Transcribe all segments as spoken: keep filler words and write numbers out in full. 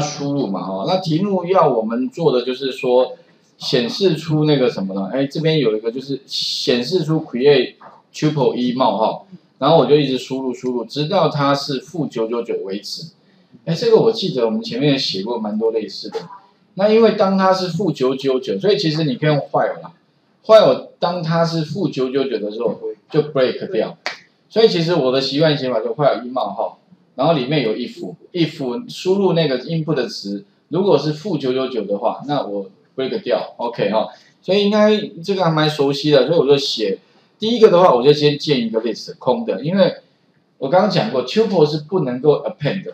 输入嘛，哦，那题目要我们做的就是说显示出那个什么呢？哎，这边有一个就是显示出 create tuple 一冒号，然后我就一直输入输入，直到它是负九九九为止。哎，这个我记得我们前面也写过蛮多类似的。那因为当它是负九九九，所以其实你可以用 while 啦 ，while 当它是负九九九的时候就 break 掉，所以其实我的习惯写法就 while 一冒号。 然后里面有 if if 输入那个 input 的值，如果是负九九九的话，那我 break 掉 ，OK 哈、哦，所以应该这个还蛮熟悉的，所以我就写第一个的话，我就先建一个 list 空的，因为我刚刚讲过 tuple 是不能够 append 的，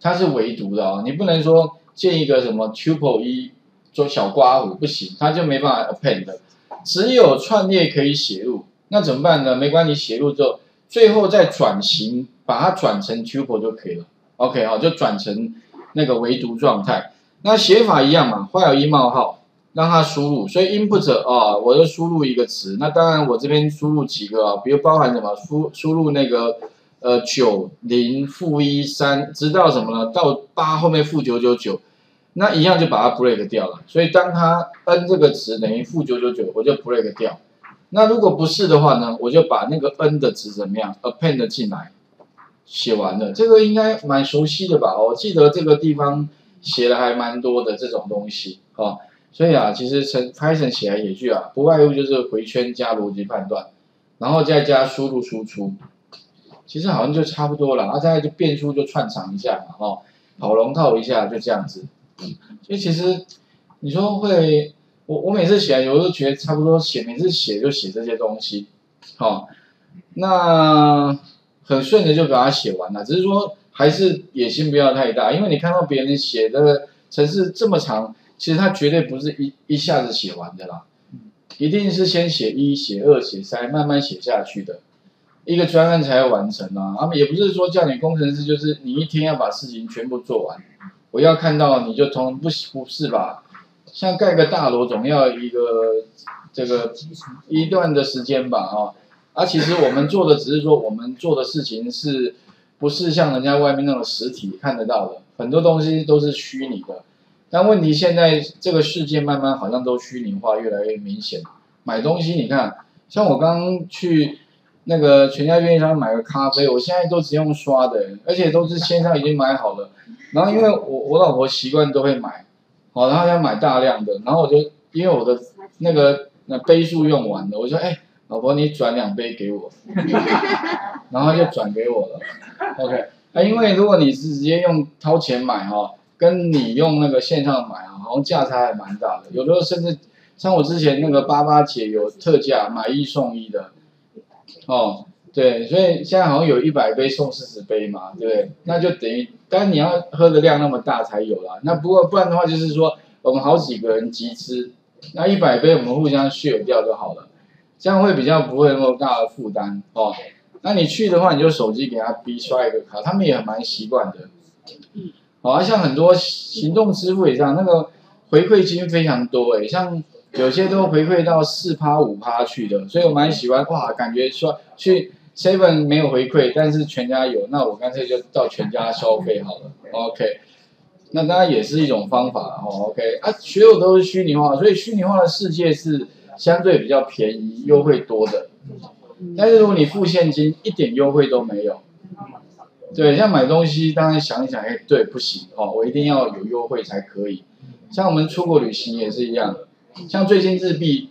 它是唯独的啊、哦，你不能说建一个什么 tuple 一做小刮胡不行，它就没办法 append 的，只有串列可以写入，那怎么办呢？没关系，写入之后最后再转型。 把它转成 tuple 就可以了 ，OK 好，就转成那个唯独状态。那写法一样嘛 ，while 一冒号让它输入，所以 input 啊、哦，我就输入一个值。那当然我这边输入几个啊，比如包含什么输输入那个呃九零负一三， 三, 直到什么呢？到八后面负九九九，那一样就把它 break 掉了。所以当它 n 这个值等于负九九九，我就 break 掉。那如果不是的话呢，我就把那个 n 的值怎么样 append 进来。 写完了，这个应该蛮熟悉的吧？我记得这个地方写了还蛮多的这种东西啊，所以啊，其实 Python 写来写去啊，不外乎就是回圈加逻辑判断，然后再加输入输出，其实好像就差不多了。啊，再就变数就串场一下嘛，哦，跑龙套一下就这样子。所以其实你说会，我我每次写，我都觉得差不多写，每次写就写这些东西，好、哦，那。 很顺的就把它写完了，只是说还是野心不要太大，因为你看到别人写的程式这么长，其实它绝对不是一一下子写完的啦，一定是先写一、写二、写三，慢慢写下去的，一个专案才要完成啊。他们也不是说叫你工程师就是你一天要把事情全部做完，我要看到你就通不不是吧？像盖个大楼总要一个这个一段的时间吧，啊。 啊，其实我们做的只是说，我们做的事情是不是像人家外面那种实体看得到的？很多东西都是虚拟的。但问题现在这个世界慢慢好像都虚拟化越来越明显。买东西，你看，像我刚去那个全家便利商店买个咖啡，我现在都只用刷的，而且都是线上已经买好了。然后因为我我老婆习惯都会买，好，然后要买大量的，然后我就因为我的那个那杯数用完了，我就哎。欸 老婆，你转两杯给我，然后就转给我了。OK， 那、啊、因为如果你是直接用掏钱买哈、哦，跟你用那个线上买啊，好像价差还蛮大的。有时候甚至像我之前那个八八节有特价买一送一的，哦，对，所以现在好像有一百杯送四十杯嘛，对不对？那就等于，当然你要喝的量那么大才有啦。那不过不然的话，就是说我们好几个人集资，那一百杯我们互相 share 掉就好了。 这样会比较不会那么大的负担哦。那你去的话，你就手机给他逼刷一个卡，他们也蛮习惯的。好、哦、啊，像很多行动支付也这样，那个回馈金非常多诶，像有些都回馈到四趴五趴去的，所以我蛮喜欢哇，感觉刷去 seven 没有回馈，但是全家有，那我干脆就到全家消费好了。OK， 那当然也是一种方法哦。OK， 啊，所有都是虚拟化，所以虚拟化的世界是。 相对比较便宜，优惠多的，但是如果你付现金，一点优惠都没有。对，像买东西，当然想一想，哎，对，不行哦，我一定要有优惠才可以。像我们出国旅行也是一样，像最近日币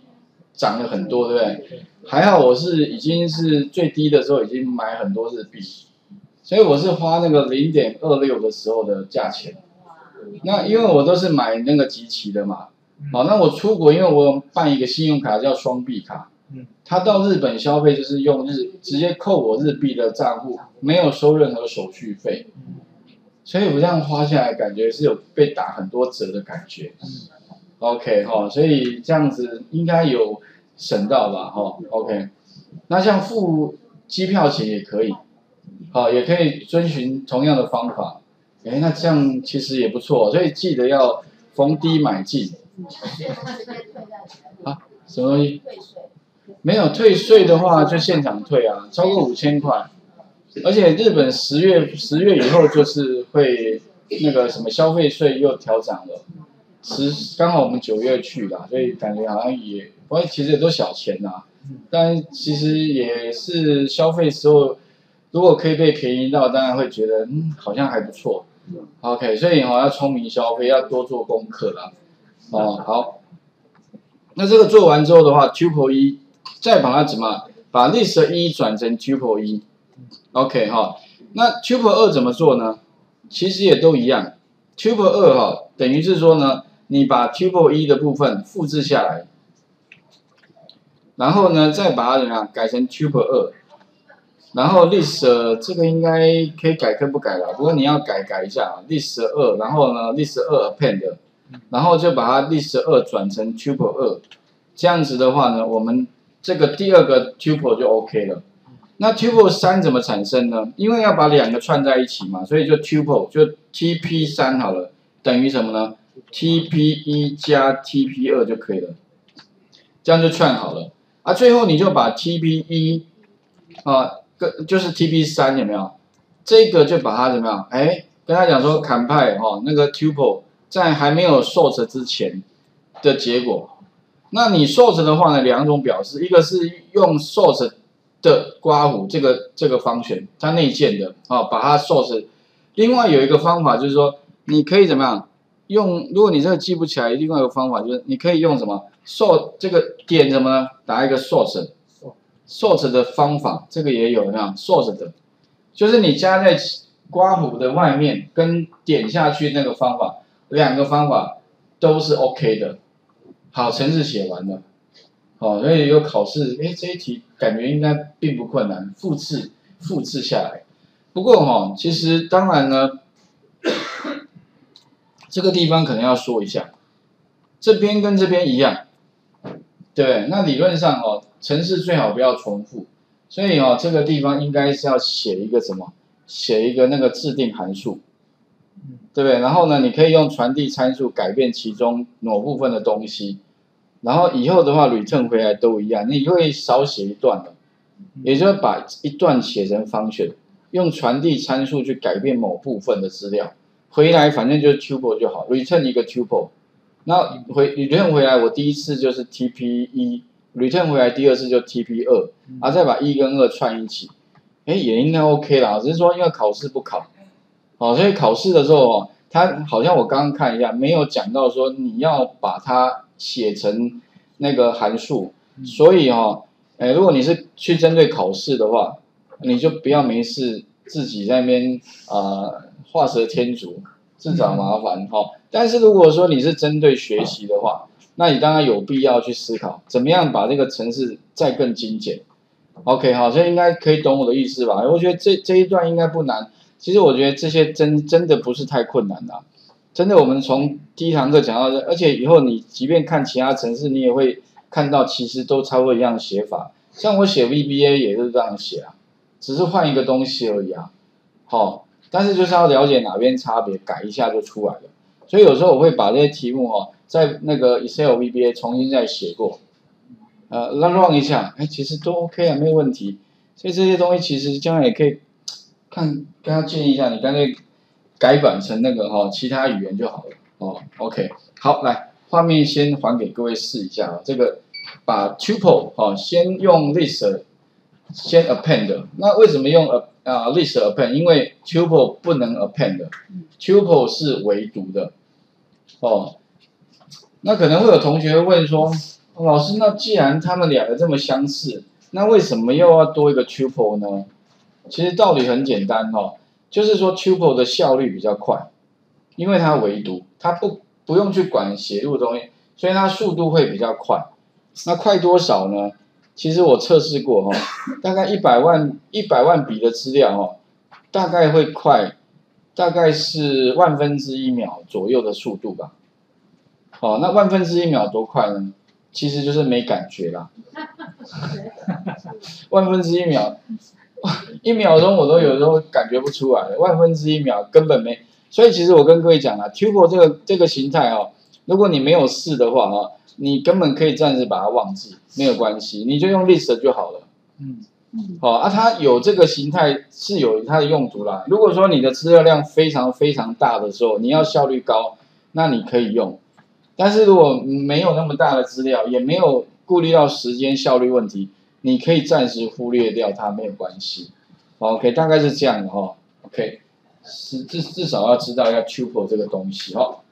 涨了很多，对不对？还好我是已经是最低的时候已经买很多日币，所以我是花那个 零点二六 的时候的价钱。那因为我都是买那个集齐的嘛。 好，那我出国，因为我办一个信用卡叫双币卡，他到日本消费就是用日直接扣我日币的账户，没有收任何手续费，所以我这样花下来，感觉是有被打很多折的感觉。OK 哈、哦，所以这样子应该有省到吧哈、哦、？OK， 那像付机票钱也可以，好、哦，也可以遵循同样的方法。哎，那这样其实也不错，所以记得要逢低买进。 啊，什么东西？没有退税的话，就现场退啊，超过五千块。而且日本十月十月以后就是会那个什么消费税又调涨了，十刚好我们九月去啦，所以感觉好像也，不过其实也都小钱呐、啊，但其实也是消费时候，如果可以被便宜到，当然会觉得嗯好像还不错。OK， 所以好、哦、要聪明消费，要多做功课啦。哦，好。那这个做完之后的话 ，tuple 一再把它怎么把 list 一转成 tuple 一 ，OK 哈、哦。那 tuple 二怎么做呢？其实也都一样 ，tuple 二哈，等于是说呢，你把 tuple 一的部分复制下来，然后呢再把它怎么样改成 tuple 二，然后 list 这个应该可以改，可不改了，不过你要改改一下啊 ，list 二，然后呢 list 二 append。 然后就把它 list 二转成 tuple 二，这样子的话呢，我们这个第二个 tuple 就 OK 了。那 tuple 三怎么产生呢？因为要把两个串在一起嘛，所以就 tuple 就 tp 三好了，等于什么呢 ？tp 一加 tp 二就可以了，这样就串好了。啊，最后你就把 tp 一啊，跟就是 tp 三有没有？这个就把它怎么样？哎，跟他讲说 compile 哈、哦，那个 tuple。 在还没有 sort 之前的结果，那你 sort 的话呢，两种表示，一个是用 sort 的刮胡这个这个function它内建的啊、哦，把它 sort。另外有一个方法就是说，你可以怎么样用？如果你这个记不起来，另外一个方法就是你可以用什么 sort 这个点什么呢？打一个 sort sort 的方法，这个也有那样 sort 的，就是你加在刮胡的外面跟点下去那个方法。 两个方法都是 OK 的，好，程式写完了，好、哦，所以有考试，哎，这一题感觉应该并不困难，复制复制下来。不过哈、哦，其实当然呢，这个地方可能要说一下，这边跟这边一样，对，那理论上哦，程式最好不要重复，所以哦，这个地方应该是要写一个什么，写一个那个制定函数。 对不对？然后呢，你可以用传递参数改变其中某部分的东西，然后以后的话 ，return 回来都一样，你会少写一段了，也就是把一段写成function，用传递参数去改变某部分的资料，回来反正就是 tuple 就好 ，return 一个 tuple， 那回 return 回来，我第一次就是 tp 一 ，return 回来第二次就 tp 二，然后再把一跟二串一起，哎，也应该 OK 啦，只是说因为考试不考。 哦，所以考试的时候哦，他好像我刚刚看一下，没有讲到说你要把它写成那个函数，所以哦，哎，如果你是去针对考试的话，你就不要没事自己在那边啊画蛇添足，自找麻烦哈、哦。但是如果说你是针对学习的话，那你当然有必要去思考怎么样把这个程式再更精简。OK， 好，所以应该可以懂我的意思吧？我觉得这这一段应该不难。 其实我觉得这些真真的不是太困难啦、啊，真的我们从第一堂课讲到这，而且以后你即便看其他程式，你也会看到其实都差不多一样的写法。像我写 V B A 也是这样写啊，只是换一个东西而已啊。好、哦，但是就是要了解哪边差别，改一下就出来了。所以有时候我会把这些题目哦，在那个 Excel V B A 重新再写过，呃 ，run 一下，哎，其实都 OK 啊，没有问题。所以这些东西其实将来也可以。 看，跟他建议一下，你干脆改版成那个哈、哦，其他语言就好了哦。OK， 好，来画面先还给各位试一下啊。这个把 tuple 哈、哦，先用 list 先 append。那为什么用 a 啊 list append？ 因为 tuple 不能 append，tuple 是唯独的哦。那可能会有同学问说，哦、老师，那既然他们两个这么相似，那为什么又要多一个 tuple 呢？ 其实道理很简单哦，就是说 tuple 的效率比较快，因为它唯独，它不不用去管写入的东西，所以它速度会比较快。那快多少呢？其实我测试过哦，大概一百万一百万笔的资料哦，大概会快，大概是万分之一秒左右的速度吧。哦，那万分之一秒多快呢？ 其实就是没感觉啦，万分之一秒，一秒钟我都有时候感觉不出来了，万分之一秒根本没。所以其实我跟各位讲啦 tuple 这个这个形态哦，如果你没有试的话哦，你根本可以暂时把它忘记，没有关系，你就用 list 就好了。嗯，好、哦、啊，它有这个形态是有它的用途啦。如果说你的资料量非常非常大的时候，你要效率高，那你可以用。但是如果没有那么大的资料，也没有顾虑到时间效率问题，你可以暂时忽略掉它，没有关系。OK， 大概是这样的哈、哦。OK， 是至至少要知道一下 tuple 这个东西哈、哦。